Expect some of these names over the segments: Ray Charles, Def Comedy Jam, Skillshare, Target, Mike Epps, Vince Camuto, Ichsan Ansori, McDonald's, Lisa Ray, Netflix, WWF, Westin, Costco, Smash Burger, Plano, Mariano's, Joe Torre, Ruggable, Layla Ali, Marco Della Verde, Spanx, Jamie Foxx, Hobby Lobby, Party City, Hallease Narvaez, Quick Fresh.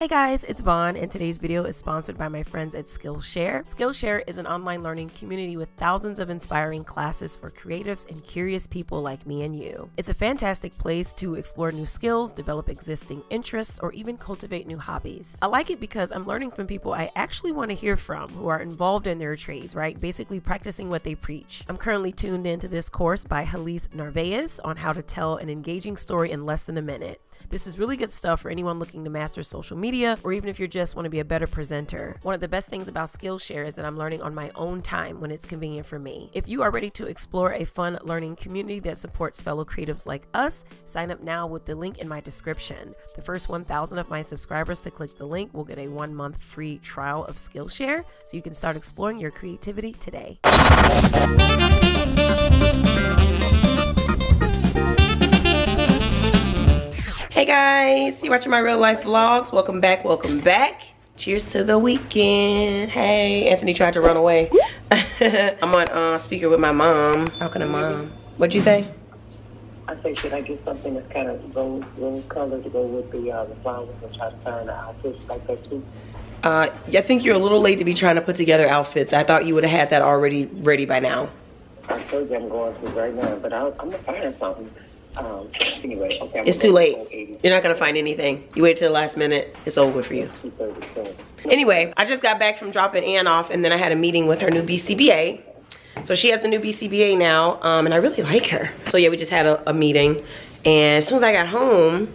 Hey guys, it's Vaughn, and today's video is sponsored by my friends at Skillshare. Skillshare is an online learning community with thousands of inspiring classes for creatives and curious people like me and you. It's a fantastic place to explore new skills, develop existing interests, or even cultivate new hobbies. I like it because I'm learning from people I actually want to hear from who are involved in their trades, right? Basically practicing what they preach. I'm currently tuned into this course by Hallease Narvaez on how to tell an engaging story in less than a minute. This is really good stuff for anyone looking to master social media, or even if you just want to be a better presenter. One of the best things about Skillshare is that I'm learning on my own time when it's convenient for me. If you are ready to explore a fun learning community that supports fellow creatives like us, sign up now with the link in my description. The first 1,000 of my subscribers to click the link will get a 1-month free trial of Skillshare, so you can start exploring your creativity today. Hey guys, you watching my real life vlogs. Welcome back, welcome back. Cheers to the weekend. Hey, Anthony tried to run away. I'm on speaker with my mom. Talking to mom. What'd you say? I say, should I get something that's kind of rose color to go with the flowers and try to find an outfit like that too? I think you're a little late to be trying to put together outfits. I thought you would have had that already ready by now. I told you I'm going to right now, but I'm gonna find something. Anyway, okay, it's too late. You're not gonna find anything. You wait till the last minute, it's over for you. Anyway, I just got back from dropping Ann off, and then I had a meeting with her new BCBA. So she has a new BCBA now, and I really like her. So yeah, we just had a meeting, and as soon as I got home,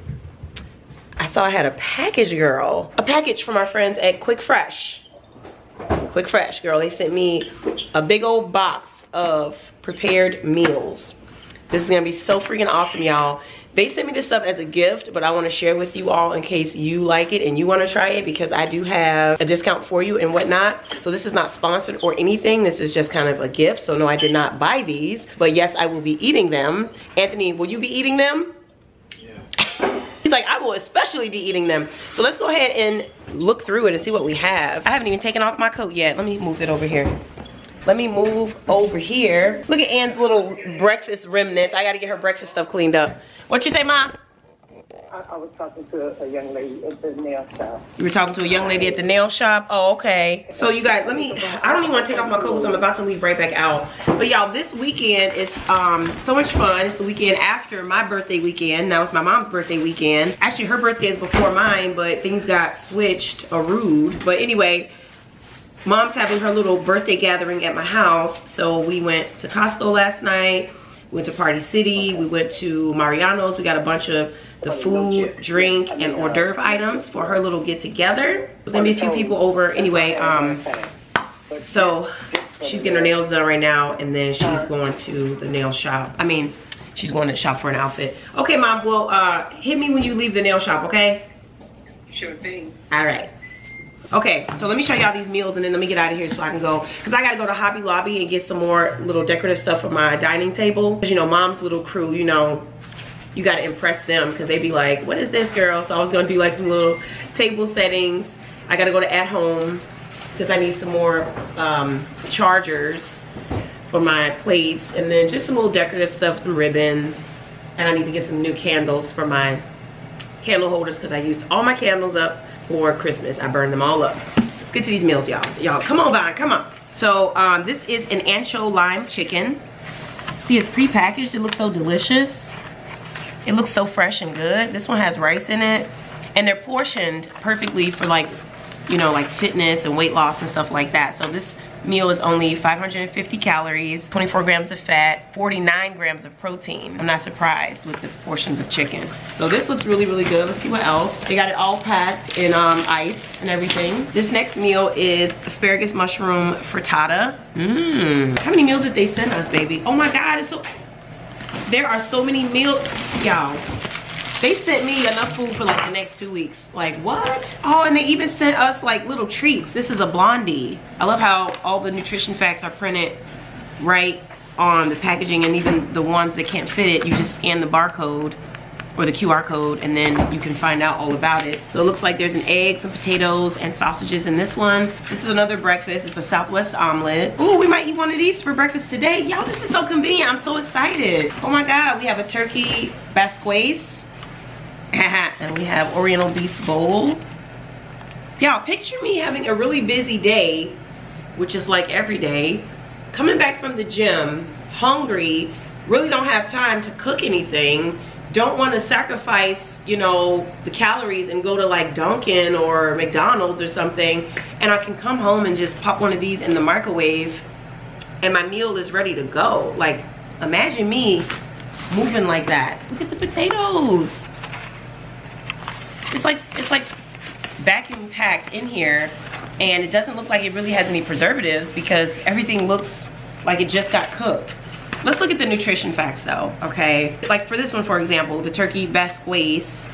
I saw I had a package, girl. A package from our friends at Quick Fresh. Quick Fresh, girl, they sent me a big old box of prepared meals. This is gonna be so freaking awesome, y'all. They sent me this stuff as a gift, but I wanna share with you all in case you like it and you wanna try it, because I do have a discount for you and whatnot. So this is not sponsored or anything. This is just kind of a gift. So no, I did not buy these, but yes, I will be eating them. Anthony, will you be eating them? Yeah. He's like, I will especially be eating them. So let's go ahead and look through it and see what we have. I haven't even taken off my coat yet. Let me move it over here. Let me move over here. Look at Ann's little breakfast remnants. I gotta get her breakfast stuff cleaned up. What you say, Mom? I was talking to a young lady at the nail shop. You were talking to a young lady at the nail shop? Oh, okay. So you guys, I don't even wanna take off my coat because I'm about to leave right back out. But y'all, this weekend is so much fun. It's the weekend after my birthday weekend. Now it's my mom's birthday weekend. Actually, her birthday is before mine, but things got switched or rude. But anyway, Mom's having her little birthday gathering at my house. So we went to Costco last night, we went to Party City, we went to Mariano's, we got a bunch of the food, drink, and hors d'oeuvre items for her little get together. There's gonna be a few people over anyway. So she's getting her nails done right now, and then she's going to the nail shop. I mean, she's going to shop for an outfit. Okay, Mom, well, hit me when you leave the nail shop, okay? Sure thing. All right. Okay, so let me show y'all these meals, and then let me get out of here so I can go, because I gotta go to Hobby Lobby and get some more little decorative stuff for my dining table. Because you know, Mom's little crew, you know, you gotta impress them, because they be like, what is this, girl? So I was gonna do like some little table settings. I gotta go to At Home, because I need some more chargers for my plates, and then just some little decorative stuff, some ribbon, and I need to get some new candles for my candle holders, because I used all my candles up for Christmas. I burned them all up. Let's get to these meals, y'all. Y'all, come on, Vaughn, come on. So this is an ancho lime chicken. See, it's prepackaged. It looks so delicious. It looks so fresh and good. This one has rice in it, and they're portioned perfectly for, like, you know, like fitness and weight loss and stuff like that. So this meal is only 550 calories, 24 grams of fat, 49 grams of protein. I'm not surprised with the portions of chicken. So this looks really, really good. Let's see what else. They got it all packed in ice and everything. This next meal is asparagus mushroom frittata. Mmm. How many meals did they send us, baby? Oh my God, it's so... There are so many meals, y'all. They sent me enough food for like the next 2 weeks. Like, what? Oh, and they even sent us like little treats. This is a blondie. I love how all the nutrition facts are printed right on the packaging, and even the ones that can't fit it, you just scan the barcode or the QR code, and then you can find out all about it. So it looks like there's an egg, some potatoes, and sausages in this one. This is another breakfast. It's a Southwest omelet. Ooh, we might eat one of these for breakfast today. Y'all, this is so convenient. I'm so excited. Oh my God, we have a turkey basquaise. And we have Oriental beef bowl. Y'all, picture me having a really busy day, which is like every day, coming back from the gym, hungry, really don't have time to cook anything, don't want to sacrifice, you know, the calories and go to like Dunkin' or McDonald's or something, and I can come home and just pop one of these in the microwave and my meal is ready to go. Like, imagine me moving like that. Look at the potatoes. It's like vacuum packed in here, and it doesn't look like it really has any preservatives because everything looks like it just got cooked. Let's look at the nutrition facts though, okay? Like for this one, for example, the turkey basque waist,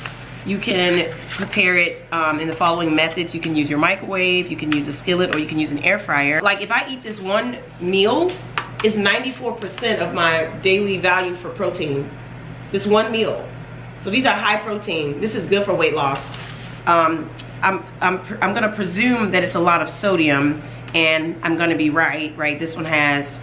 you can prepare it in the following methods. You can use your microwave, you can use a skillet, or you can use an air fryer. Like if I eat this one meal, it's 94% of my daily value for protein. This one meal. So these are high protein. This is good for weight loss. I'm gonna presume that it's a lot of sodium, and I'm gonna be right? This one has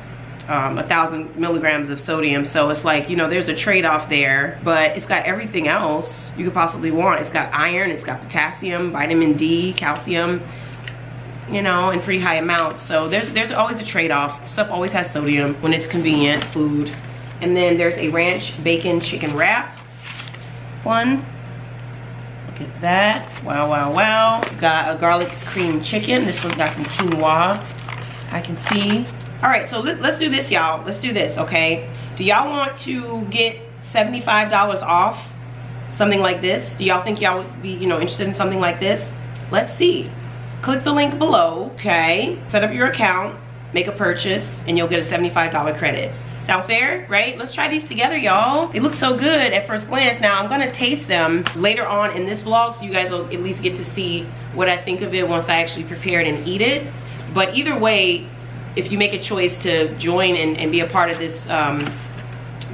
1,000 milligrams of sodium, so it's like, you know, there's a trade-off there, but it's got everything else you could possibly want. It's got iron, it's got potassium, vitamin D, calcium, you know, in pretty high amounts. So there's always a trade-off. Stuff always has sodium when it's convenient food. And then there's a ranch bacon chicken wrap one. Look at that. Wow, wow, wow. Got a garlic cream chicken. This one's got some quinoa, I can see. All right, so let's do this, y'all. Let's do this, okay? Do y'all want to get $75 off something like this? Do y'all think y'all would be, you know, interested in something like this? Let's see. Click the link below, okay? Set up your account, make a purchase, and you'll get a $75 credit. Sound fair, right? Let's try these together, y'all. They look so good at first glance. Now, I'm gonna taste them later on in this vlog, so you guys will at least get to see what I think of it once I actually prepare it and eat it. But either way, if you make a choice to join and be a part of this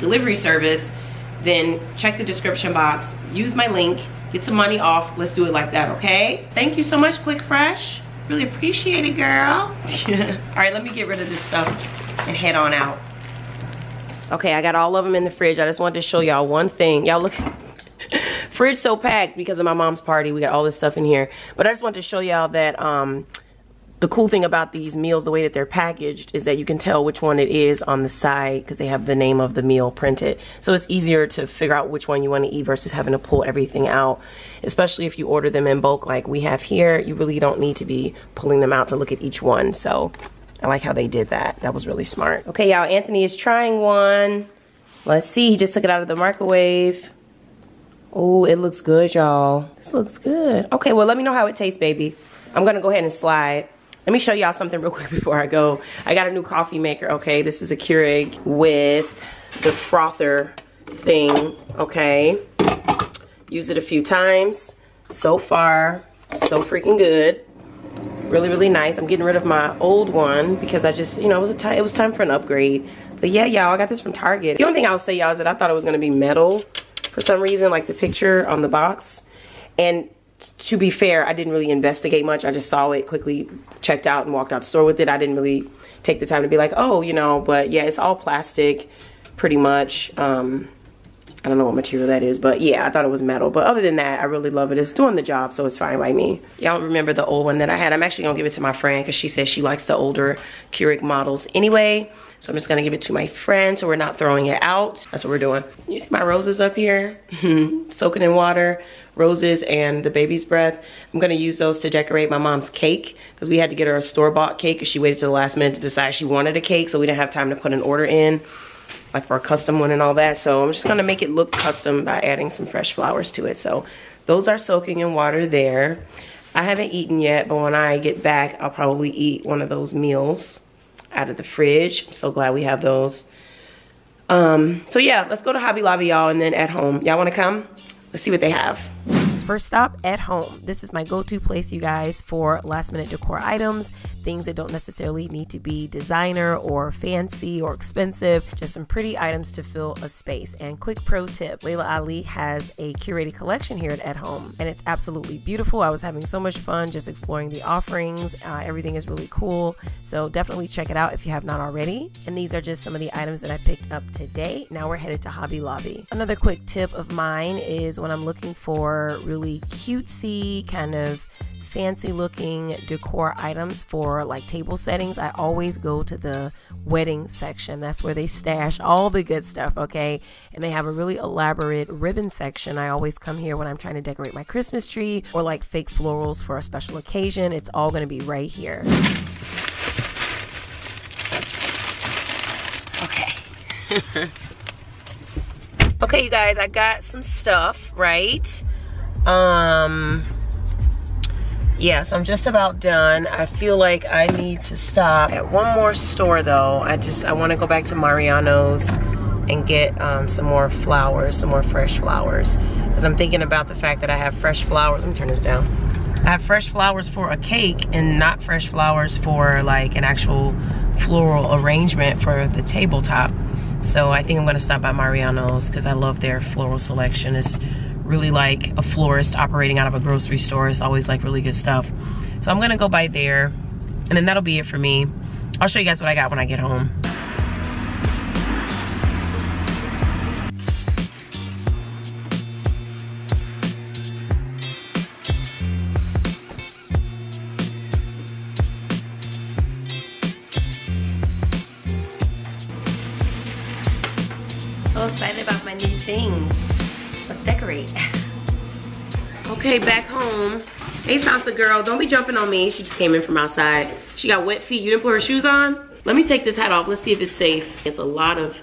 delivery service, then check the description box, use my link, get some money off. Let's do it like that, okay? Thank you so much, Quick Fresh. Really appreciate it, girl. All right, let me get rid of this stuff and head on out. Okay, I got all of them in the fridge. I just wanted to show y'all one thing. Y'all look, fridge so packed because of my mom's party. We got all this stuff in here. But I just wanted to show y'all that the cool thing about these meals, the way that they're packaged, is that you can tell which one it is on the side because they have the name of the meal printed. So it's easier to figure out which one you want to eat versus having to pull everything out, especially if you order them in bulk like we have here. You really don't need to be pulling them out to look at each one. So I like how they did that. That was really smart. Okay, y'all, Anthony is trying one. Let's see, he just took it out of the microwave. Oh, it looks good, y'all. This looks good. Okay, well, let me know how it tastes, baby. I'm gonna go ahead and slide. Let me show y'all something real quick before I go. I got a new coffee maker, okay? This is a Keurig with the frother thing, okay? Use it a few times. So far, so freaking good. Really, really nice. I'm getting rid of my old one because I just, you know, it was time for an upgrade. But yeah, y'all, I got this from Target. The only thing I'll say, y'all, is that I thought it was gonna be metal for some reason, like the picture on the box. And to be fair, I didn't really investigate much. I just saw it, quickly checked out, and walked out the store with it. I didn't really take the time to be like, oh, you know, but yeah, it's all plastic pretty much. I don't know what material that is, but yeah, I thought it was metal. But other than that, I really love it. It's doing the job, so it's fine by me. Y'all remember the old one that I had. I'm actually gonna give it to my friend because she says she likes the older Keurig models anyway. So I'm just gonna give it to my friend so we're not throwing it out. That's what we're doing. You see my roses up here? Soaking in water. Roses and the baby's breath. I'm gonna use those to decorate my mom's cake because we had to get her a store-bought cake because she waited till the last minute to decide she wanted a cake, so we didn't have time to put an order in, like for a custom one and all that. So I'm just gonna make it look custom by adding some fresh flowers to it. So those are soaking in water there. I haven't eaten yet, but when I get back, I'll probably eat one of those meals out of the fridge. I'm so glad we have those. So yeah, let's go to Hobby Lobby, y'all, and then At Home. Y'all wanna come? Let's see what they have. First stop, At Home. This is my go-to place, you guys, for last-minute decor items, things that don't necessarily need to be designer or fancy or expensive, just some pretty items to fill a space. And quick pro tip, Layla Ali has a curated collection here at Home, and it's absolutely beautiful. I was having so much fun just exploring the offerings. Everything is really cool, so definitely check it out if you have not already. And these are just some of the items that I picked up today. Now we're headed to Hobby Lobby. Another quick tip of mine is when I'm looking for really cutesy kind of fancy looking decor items for like table settings, I always go to the wedding section. That's where they stash all the good stuff, okay? And they have a really elaborate ribbon section. I always come here when I'm trying to decorate my Christmas tree or like fake florals for a special occasion. It's all going to be right here. Okay. Okay, you guys, I got some stuff, right? Yeah, so I'm just about done. I feel like I need to stop at one more store though. I want to go back to Mariano's and get some more flowers, some more fresh flowers. Because I'm thinking about the fact that I have fresh flowers. Let me turn this down. I have fresh flowers for a cake and not fresh flowers for like an actual floral arrangement for the tabletop. So I think I'm gonna stop by Mariano's because I love their floral selection. It's really like a florist operating out of a grocery store. It's always like really good stuff. So I'm gonna go by there and then that'll be it for me. I'll show you guys what I got when I get home. So excited about my new things. Let's decorate. Okay, back home. Hey, Salsa girl, don't be jumping on me. She just came in from outside. She got wet feet. You didn't put her shoes on? Let me take this hat off. Let's see if it's safe. It's a lot of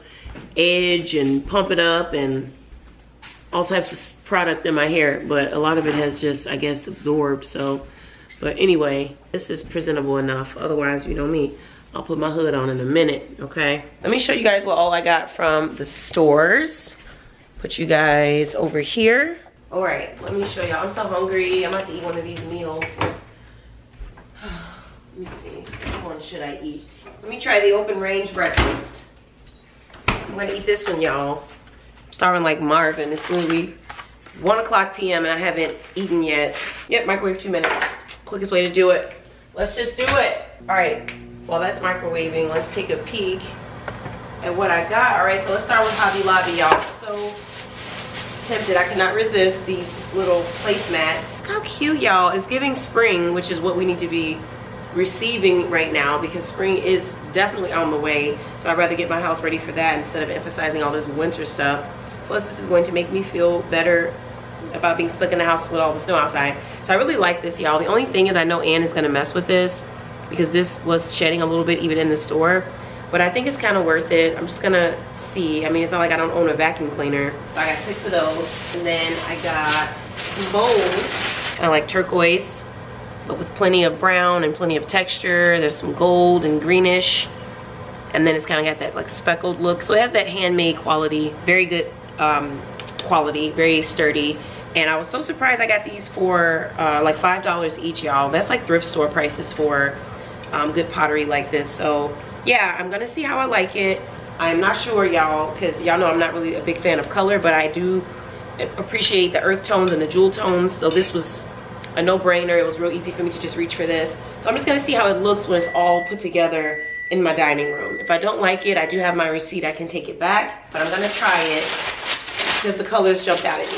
edge and pump it up and all types of product in my hair, but a lot of it has just, I guess, absorbed, so. But anyway, this is presentable enough. Otherwise, you know me. I'll put my hood on in a minute, okay? Let me show you guys what all I got from the stores. Put you guys over here. All right, let me show y'all. I'm so hungry. I'm about to eat one of these meals. Let me see, which one should I eat? Let me try the open range breakfast. I'm gonna eat this one, y'all. I'm starving like Marvin. It's literally 1:00 p.m. and I haven't eaten yet. Yep, microwave 2 minutes. Quickest way to do it. Let's just do it. All right. Well, that's microwaving. Let's take a peek at what I got. All right, so let's start with Hobby Lobby, y'all. So tempted. I cannot resist these little placemats. Look how cute, y'all. It's giving spring, which is what we need to be receiving right now because spring is definitely on the way. So I'd rather get my house ready for that instead of emphasizing all this winter stuff. Plus, this is going to make me feel better about being stuck in the house with all the snow outside. So I really like this, y'all. The only thing is I know Ann is going to mess with this, because this was shedding a little bit even in the store. But I think it's kind of worth it. I'm just gonna see. I mean, it's not like I don't own a vacuum cleaner. So I got 6 of those. And then I got some gold. Kind of like turquoise, but with plenty of brown and plenty of texture. There's some gold and greenish. And then it's kind of got that like speckled look. So it has that handmade quality, very good quality, very sturdy. And I was so surprised I got these for like $5 each, y'all. That's like thrift store prices for good pottery like this. So yeah, I'm gonna see how I like it. I'm not sure, y'all, because y'all know I'm not really a big fan of color, but I do appreciate the earth tones and the jewel tones. So this was a no-brainer. It was real easy for me to just reach for this. So I'm just gonna see how it looks when it's all put together in my dining room. If I don't like it, I do have my receipt. I can take it back, but I'm gonna try it because the colors jumped out at me.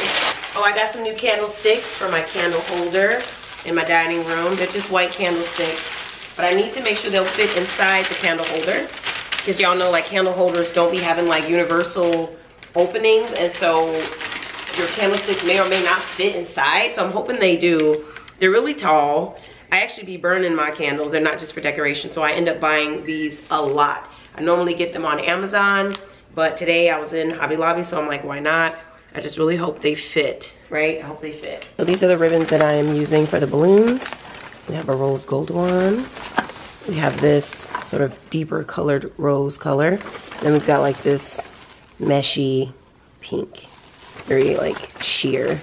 Oh, I got some new candlesticks for my candle holder in my dining room. They're just white candlesticks. But I need to make sure they'll fit inside the candle holder because y'all know like candle holders don't be having like universal openings, and so your candlesticks may or may not fit inside. So I'm hoping they do. They're really tall. I actually be burning my candles. They're not just for decoration, so I end up buying these a lot. I normally get them on Amazon, but today I was in Hobby Lobby, so I'm like, why not? I just really hope they fit, right? I hope they fit. So these are the ribbons that I am using for the balloons. We have a rose gold one. We have this sort of deeper colored rose color. Then we've got like this meshy pink, very like sheer.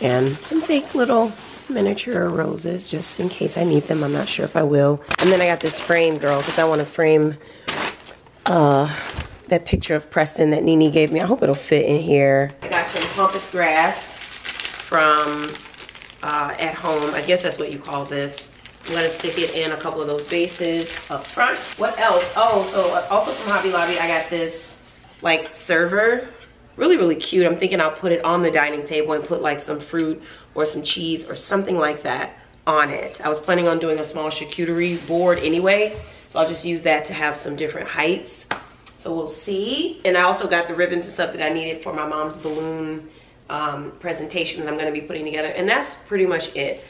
And some fake little miniature roses just in case I need them. I'm not sure if I will. And then I got this frame, girl, because I want to frame that picture of Preston that Nene gave me. I hope it'll fit in here. I got some pampas grass from At Home. I guess that's what you call this. I'm gonna stick it in a couple of those vases up front. What else? Oh, so also from Hobby Lobby, I got this like server. Really, really cute. I'm thinking I'll put it on the dining table and put like some fruit or some cheese or something like that. on it. I was planning on doing a small charcuterie board anyway, so I'll just use that to have some different heights. So we'll see. And I also got the ribbons and stuff that I needed for my mom's balloon presentation that I'm gonna be putting together. And that's pretty much it.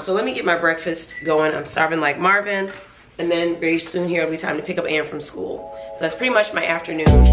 So let me get my breakfast going. I'm starving like Marvin. And then very soon here it'll be time to pick up Ann from school. So that's pretty much my afternoon.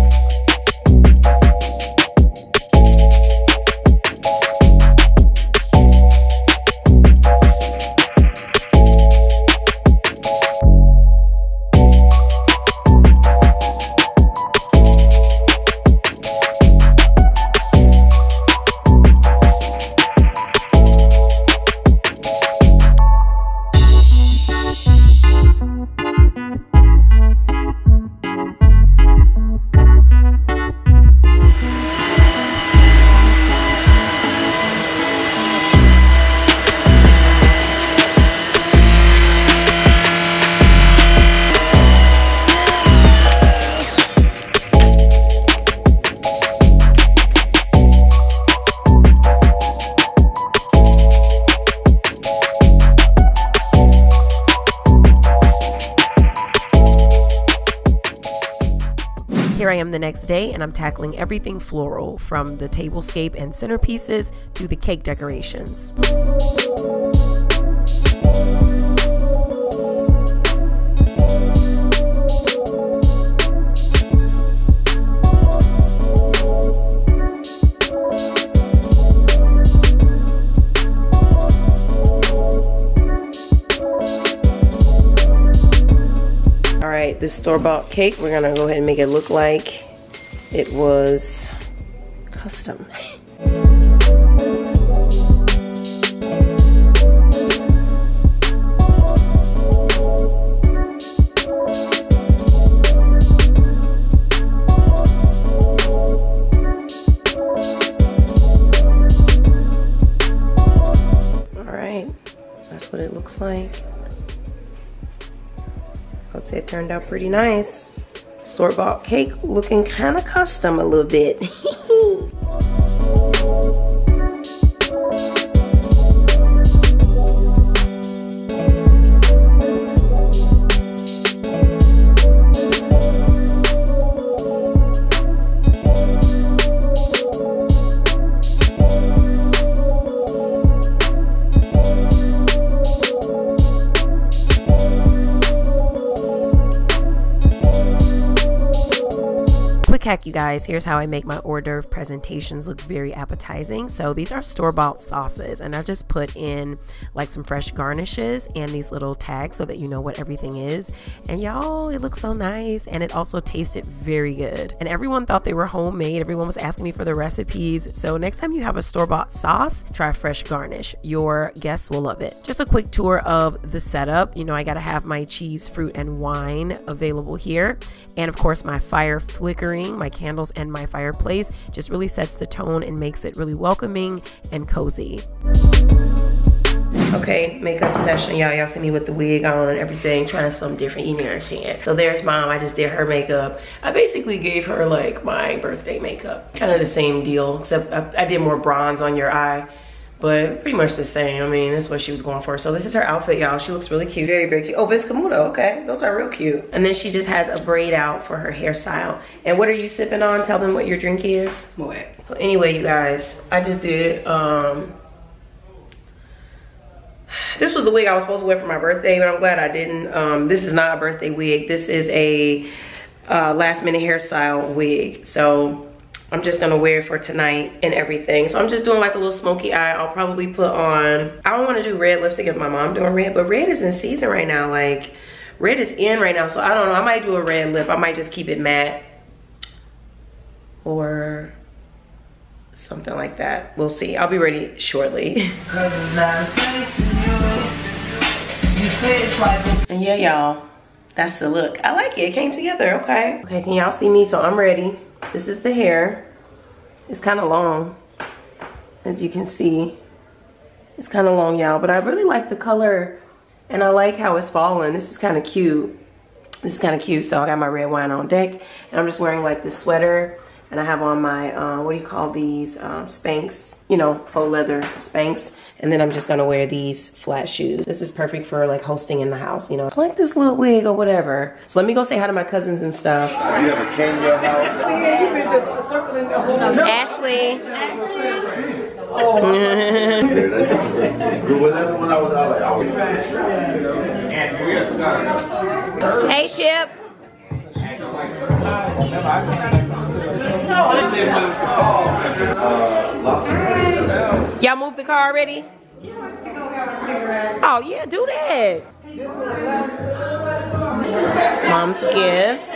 Here I am the next day, and I'm tackling everything floral, from the tablescape and centerpieces to the cake decorations. This store-bought cake, we're gonna go ahead and make it look like it was custom. All right, that's what it looks like. I would say it turned out pretty nice. Store-bought cake looking kind of custom a little bit. Heck, you guys, here's how I make my hors d'oeuvre presentations look very appetizing. So these are store-bought sauces, and I just put in like some fresh garnishes and these little tags so that you know what everything is. And y'all, it looks so nice, and it also tasted very good. And everyone thought they were homemade. Everyone was asking me for the recipes. So next time you have a store-bought sauce, try fresh garnish. Your guests will love it. Just a quick tour of the setup. You know, I gotta have my cheese, fruit, and wine available here. And of course, my fire flickering, my candles, and my fireplace just really sets the tone and makes it really welcoming and cozy. Okay, makeup session, y'all. Y'all see me with the wig on and everything, trying something different, you know what I'm saying? So there's mom, I just did her makeup. I basically gave her like my birthday makeup. Kind of the same deal, except I did more bronze on your eye, but pretty much the same. I mean, that's what she was going for. So this is her outfit, y'all. She looks really cute, very, very cute. Oh, Vince Camuto, okay. Those are real cute. And then she just has a braid out for her hairstyle. And what are you sipping on? Tell them what your drink is. What? So anyway, you guys, I just did, this was the wig I was supposed to wear for my birthday, but I'm glad I didn't. This is not a birthday wig. This is a last minute hairstyle wig. So I'm just gonna wear it for tonight and everything. So I'm just doing like a little smoky eye. I'll probably put on, I don't wanna do red lipstick if my mom doing red, but red is in season right now. Like red is in right now. So I don't know, I might do a red lip. I might just keep it matte or something like that. We'll see, I'll be ready shortly. And yeah, y'all, that's the look. I like it, it came together, okay. Okay, can y'all see me? So I'm ready. This is the hair. It's kind of long, as you can see. It's kind of long, y'all, but I really like the color and I like how it's falling. This is kind of cute. This is kind of cute. So I got my red wine on deck, and I'm just wearing like this sweater And I have on my, what do you call these, Spanx, you know, faux leather Spanx. And then I'm just gonna wear these flat shoes. This is perfect for like hosting in the house, you know. I like this little wig or whatever. So let me go say hi to my cousins and stuff. You have a king in your house? Oh yeah, you've been just circling the whole house. Ashley. Hey, Ship. Y'all moved the car already? Oh yeah, do that. Mom's gifts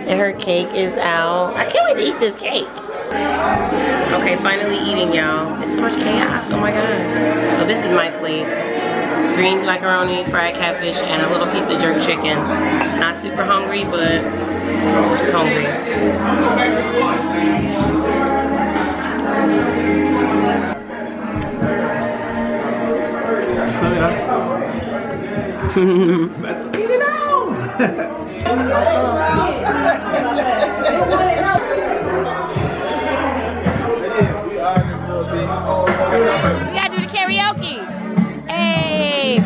and her cake is out. I can't wait to eat this cake. Okay, finally eating, y'all. It's so much chaos, oh my god. So this is my plate. Greens, macaroni, fried catfish, and a little piece of jerk chicken. Not super hungry, but hungry. So yeah. Eat it out! We gotta do the karaoke. Hey,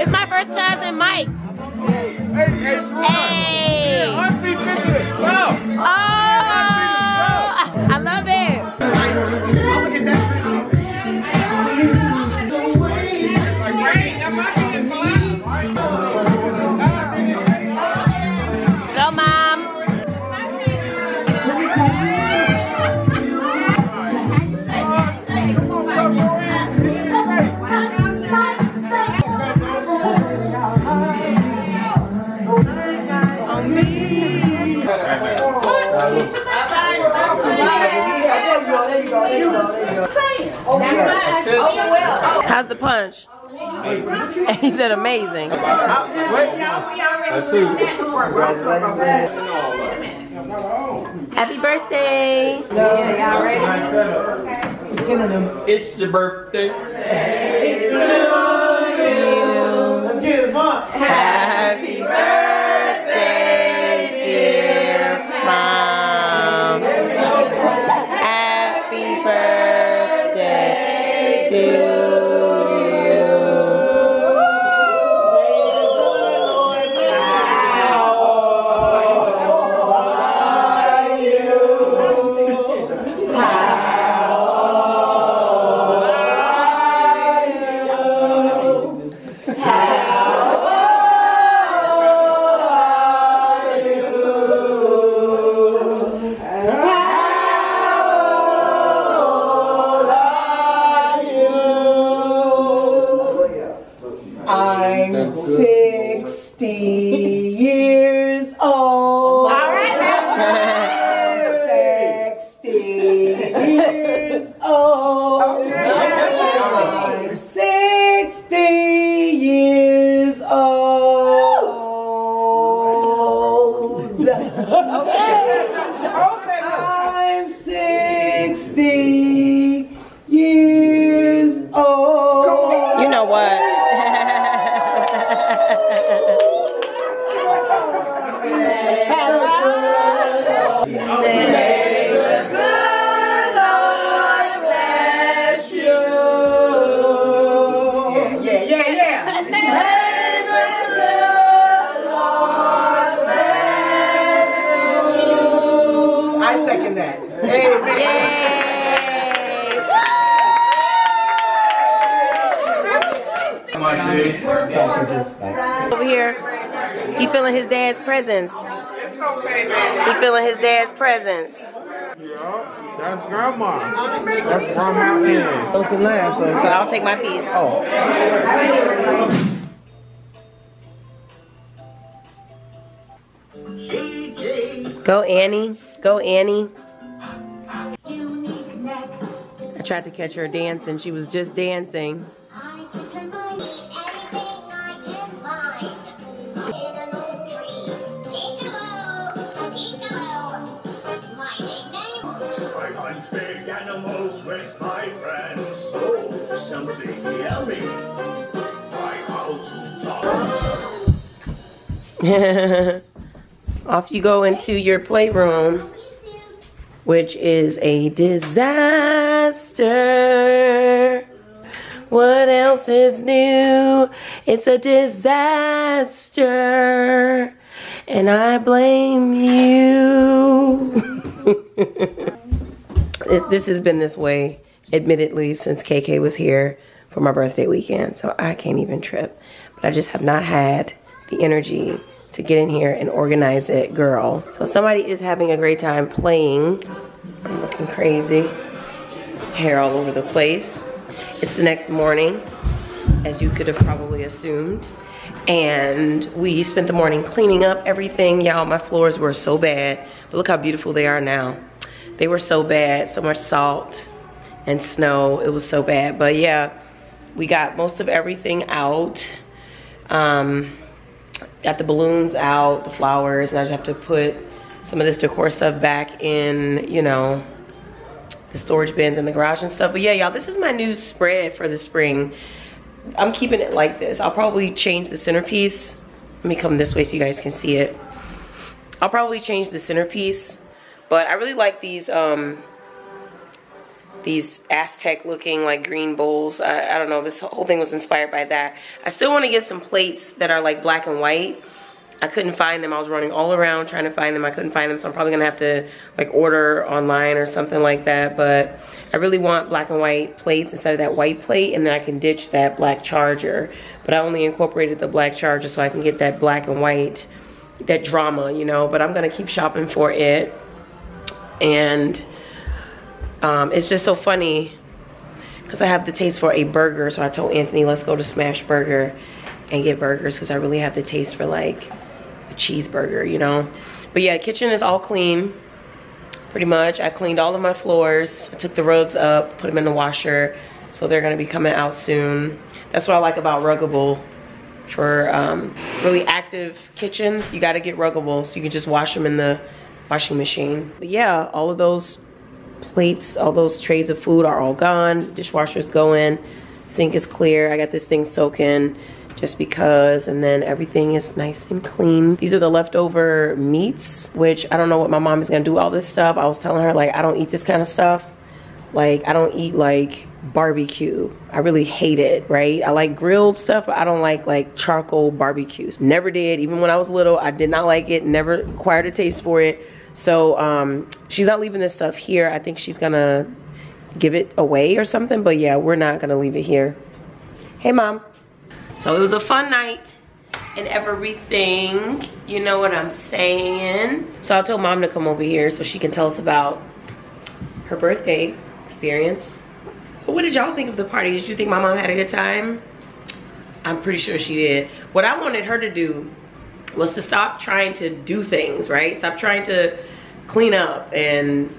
it's my first cousin, Mike. Hey, auntie, picture the stuff. Oh, I love it. I'm gonna get that. Go, How's the punch? He said amazing. Happy birthday! It's your birthday. It's to you. Let's get it on. Happy birthday, dear mom. Happy birthday to you. Presence. He feeling his dad's presence. Yeah, that's grandma. That's grandma in. Those are last. So I'll take my piece. Oh. Go Annie. Go Annie. I tried to catch her dancing. She was just dancing. Off you go into your playroom which is a disaster. What else is new? It's a disaster, and I blame you. This has been this way, admittedly, since KK was here for my birthday weekend, so I can't even trip. But I just have not had the energy to get in here and organize it, girl. So somebody is having a great time playing. I'm looking crazy. Hair all over the place. It's the next morning, as you could have probably assumed. And we spent the morning cleaning up everything. Y'all, my floors were so bad, but look how beautiful they are now. They were so bad, so much salt and snow. It was so bad, but yeah, we got most of everything out. Got the balloons out, the flowers, and I just have to put some of this decor stuff back in, you know, the storage bins in the garage and stuff. But yeah, y'all, this is my new spread for the spring. I'm keeping it like this. I'll probably change the centerpiece. Let me come this way so you guys can see it. I'll probably change the centerpiece, but I really like these Aztec looking like green bowls. I don't know, this whole thing was inspired by that. I still want to get some plates that are like black and white. I couldn't find them. I was running all around trying to find them. I couldn't find them, so I'm probably gonna have to like order online or something like that. But I really want black and white plates instead of that white plate, and then I can ditch that black charger. But I only incorporated the black charger so I can get that black and white, that drama, you know. But I'm gonna keep shopping for it. And it's just so funny because I have the taste for a burger, so I told Anthony, let's go to Smash Burger and get burgers because I really have the taste for like a cheeseburger, you know. But yeah, kitchen is all clean, pretty much. I cleaned all of my floors. I took the rugs up, put them in the washer, so they're gonna be coming out soon. That's what I like about Ruggable. For really active kitchens, you gotta get Ruggable so you can just wash them in the washing machine. But yeah, all of those plates, all those trays of food are all gone. Dishwashers go in, sink is clear. I got this thing soaking just because, and then everything is nice and clean. These are the leftover meats, which I don't know what my mom is gonna do with all this stuff. I was telling her, like, I don't eat this kind of stuff. Like, I don't eat like barbecue. I really hate it, right? I like grilled stuff, but I don't like charcoal barbecues. Never did, even when I was little, I did not like it, never acquired a taste for it. So she's not leaving this stuff here. I think she's gonna give it away or something, but yeah, we're not gonna leave it here. Hey, Mom. So it was a fun night and everything, you know what I'm saying? So I told Mom to come over here so she can tell us about her birthday experience. So what did y'all think of the party? Did you think my mom had a good time? I'm pretty sure she did. What I wanted her to do was to stop trying to do things, right? Stop trying to clean up and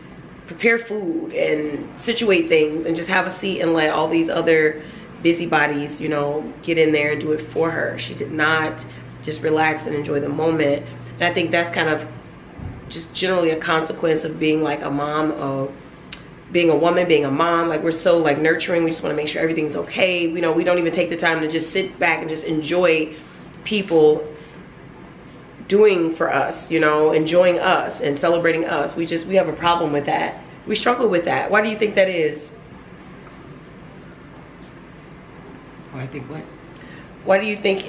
prepare food and situate things and just have a seat and let all these other busybodies, you know, get in there and do it for her. She did not just relax and enjoy the moment. And I think that's kind of just generally a consequence of being like a mom, of being a woman, being a mom. Like, we're so like nurturing. We just want to make sure everything's okay. You know, we don't even take the time to just sit back and just enjoy people doing for us, you know, enjoying us and celebrating us. We have a problem with that. We struggle with that. Why do you think that is? I think what? Why do you think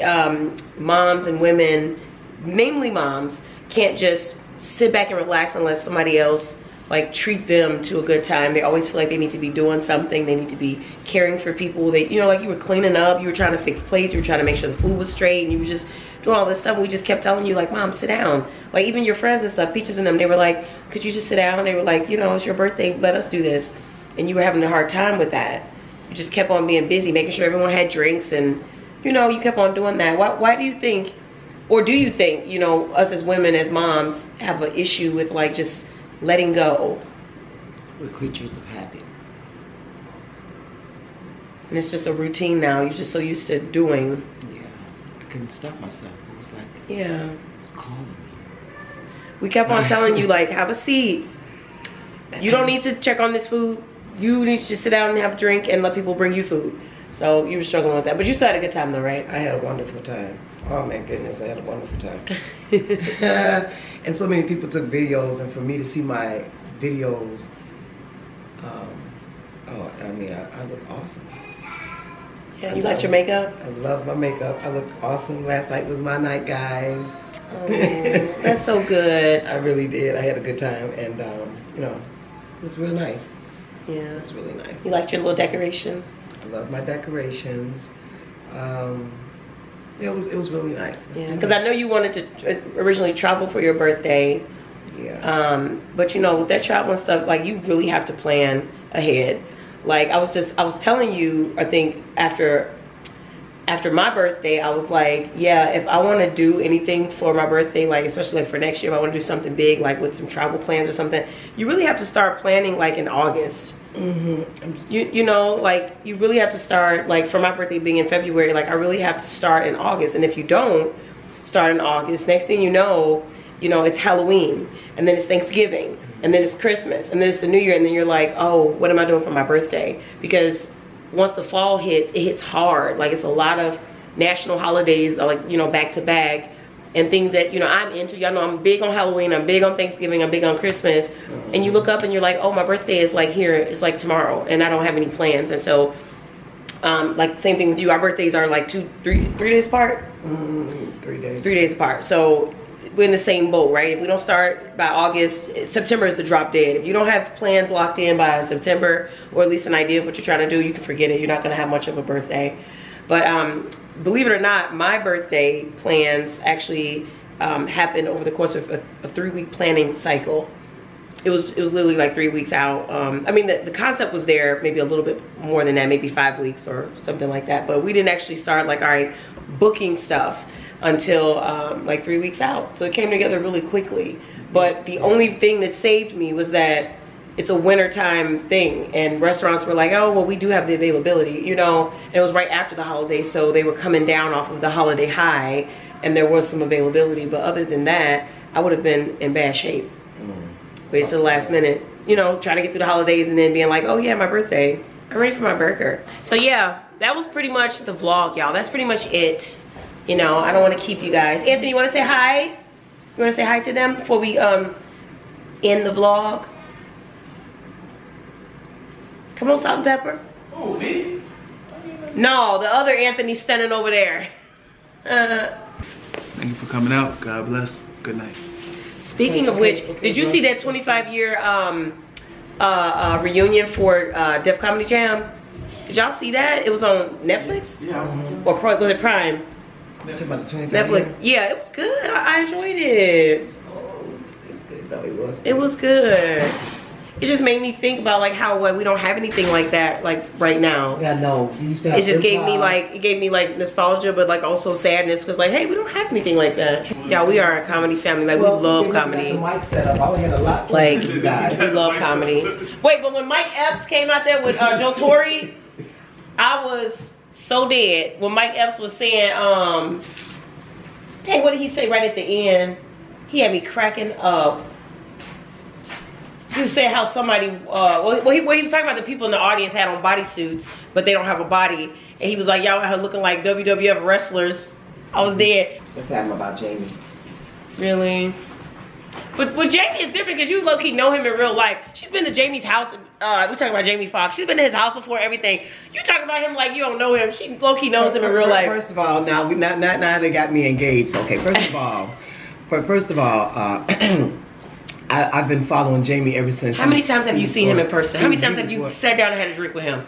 moms and women, namely moms, can't just sit back and relax unless somebody else like treat them to a good time? They always feel like they need to be doing something. They need to be caring for people. They, you know, like, you were cleaning up, you were trying to fix plates, you were trying to make sure the food was straight, and you were just doing all this stuff. We just kept telling you, like, Mom, sit down. Like, even your friends and stuff, Peaches and them, they were like, could you just sit down? They were like, you know, it's your birthday, let us do this. And you were having a hard time with that. You just kept on being busy, making sure everyone had drinks, and, you know, you kept on doing that. Why do you think, or do you think, you know, us as women, as moms, have an issue with, like, just letting go? We're creatures of habit. And it's just a routine now. You're just so used to doing. Yeah, I couldn't stop myself. It was like, yeah, it was calling me. We kept on telling you, like, have a seat. You don't need to check on this food. You need to just sit down and have a drink and let people bring you food. So you were struggling with that. But you still had a good time though, right? I had a wonderful time. Oh my goodness, I had a wonderful time. And so many people took videos, and for me to see my videos. I look awesome. Yeah, you like your makeup? I love my makeup. I look awesome. Last night was my night, guys. Oh, that's so good. I really did. I had a good time, and it was real nice. Yeah, it was really nice. You liked your little decorations? I love my decorations. It was really nice. Yeah, because I know you wanted to originally travel for your birthday. Yeah. But with that travel and stuff, like, you really have to plan ahead. Like, I was telling you, I think after my birthday, I was like, yeah, if I want to do anything for my birthday, like, especially like for next year, if I want to do something big, like with some travel plans or something, you really have to start planning like in August. Mm-hmm. Like, you really have to start, like, for my birthday being in February, like, I really have to start in August. And if you don't start in August, next thing you know, it's Halloween, and then it's Thanksgiving, and then it's Christmas, and then it's the New Year, and then you're like, oh, what am I doing for my birthday? Because once the fall hits, it hits hard. Like, it's a lot of national holidays, like, back to back, and things that, I'm into. Y'all know I'm big on Halloween, I'm big on Thanksgiving, I'm big on Christmas. Mm-hmm. And you look up and you're like, oh, my birthday is like here, it's like tomorrow, and I don't have any plans. And so, like, same thing with you. Our birthdays are like three days apart. Mm-hmm. 3 days. 3 days apart. So we're in the same boat, right? If we don't start by August, September is the drop dead. If you don't have plans locked in by September, or at least an idea of what you're trying to do, you can forget it. You're not gonna have much of a birthday. But believe it or not, my birthday plans actually happened over the course of a 3-week planning cycle. It was literally like 3 weeks out. The concept was there, maybe a little bit more than that, maybe 5 weeks or something like that. But we didn't actually start, like, all right, booking stuff until like 3 weeks out. So it came together really quickly. But the only thing that saved me was that it's a wintertime thing, and restaurants were like, oh, well, we do have the availability, and it was right after the holiday, so they were coming down off of the holiday high, and there was some availability. But other than that, I would have been in bad shape. Waited till the last minute, trying to get through the holidays, and then being like, oh yeah, my birthday, I'm ready for my burger. So yeah, that was pretty much the vlog, y'all. That's pretty much it. I don't want to keep you guys. Anthony, you want to say hi? You want to say hi to them before we end the vlog? Come on, Salt and Pepper. Oh, me? No, the other Anthony's standing over there. Thank you for coming out. God bless. Good night. Speaking of which, did you see that 25-year reunion for Def Comedy Jam? Did y'all see that? It was on Netflix? Yeah. Or was it Prime? Netflix. Yeah, it was good. I enjoyed it. Oh, it's good. No, it was good. It was good. It just made me think about, like, how, like, we don't have anything like that, like, right now. Yeah, no. You used to have it. Just gave me nostalgia, but like also sadness, because, like, hey, we don't have anything like that. Yeah, we are a comedy family. Like, we love comedy. The mic setup. I had a lot. Like, you guys, we love comedy. Wait, but when Mike Epps came out there with Joe Torre, I was so dead. When Mike Epps was saying, dang, what did he say right at the end? He had me cracking up. He was saying how somebody, he was talking about the people in the audience had on bodysuits, but they don't have a body. And he was like, y'all out here looking like WWF wrestlers. I was dead. That's happening about Jamie. Really? But Jamie is different, because you low-key know him in real life. She's been to Jamie's house. We're talking about Jamie Foxx. She's been to his house before, everything. You talking about him like you don't know him. She low-key knows him in real life. First of all, now they got me engaged. Okay, first of all, I've been following Jamie ever since. How many times have you seen him in person? How many times have you sat down and had a drink with him?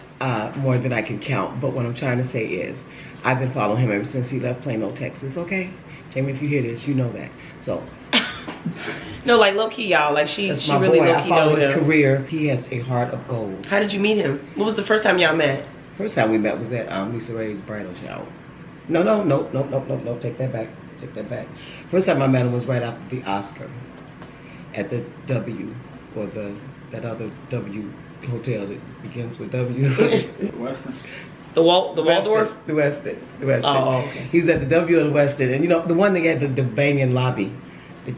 More than I can count. But what I'm trying to say is, I've been following him ever since he left Plano, Texas, okay? Jamie, if you hear this, you know that. So. No, like, low-key, y'all. Like, she really low-key knows him. I follow his career. He has a heart of gold. How did you meet him? What was the first time y'all met? First time we met was at Lisa Ray's bridal shower. No. Take that back. First time I met him was right after the Oscar. At the W, or that other W hotel that begins with W. Westin. The Waldorf? The Westin. The Westin. Oh, okay. He's at the W of the Westin. And the one that had the banging lobby.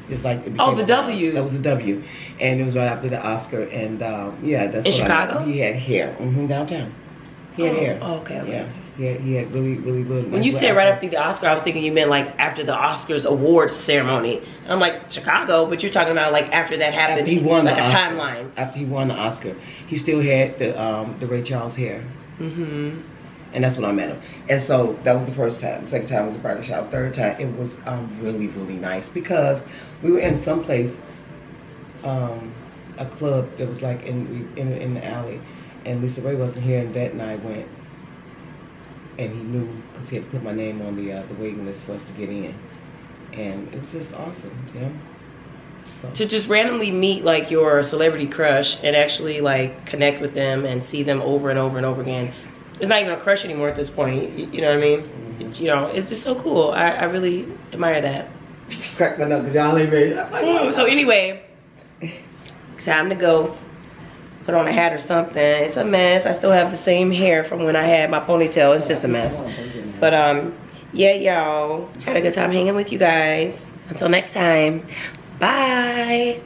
It's like, the W. That was the W. And it was right after the Oscar. And yeah, that's in Chicago? He had hair. Mm-hmm, downtown. He had hair. Oh, okay. Yeah. He had really little. When you said right after the Oscar, I was thinking you meant like after the Oscars awards ceremony. And I'm like, Chicago, but you're talking about like after that happened. After he won like the Oscar, timeline. After he won the Oscar, he still had the Ray Charles hair. Mm-hmm. And that's when I met him. And so that was the first time. The second time was a barber shop. Third time it was really nice, because we were in some place, a club that was like in the alley, and Lisa Ray wasn't here, and Vet and I went, and he knew because he had to put my name on the waiting list for us to get in, and it was just awesome, you know. So. To just randomly meet like your celebrity crush and actually like connect with them and see them over and over and over again. It's not even a crush anymore at this point. You know what I mean? Mm-hmm. You know, it's just so cool. I really admire that. Crack my nuts, y'all ain't ready. So anyway, time to go put on a hat or something. It's a mess. I still have the same hair from when I had my ponytail. It's just a mess. But yeah, y'all, had a good time hanging with you guys. Until next time, bye.